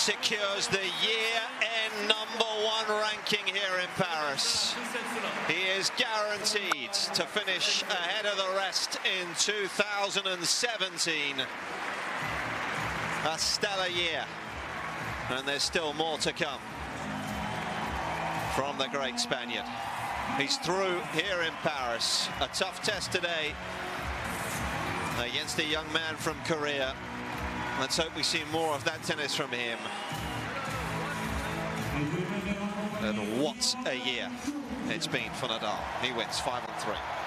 secures the year-end #1 ranking here in Paris. He is guaranteed to finish ahead of the rest in 2017. A stellar year, and there's still more to come from the great Spaniard. He's through here in Paris. A tough test today against a young man from Korea. Let's hope we see more of that tennis from him. And what a year it's been for Nadal. He wins 5-3.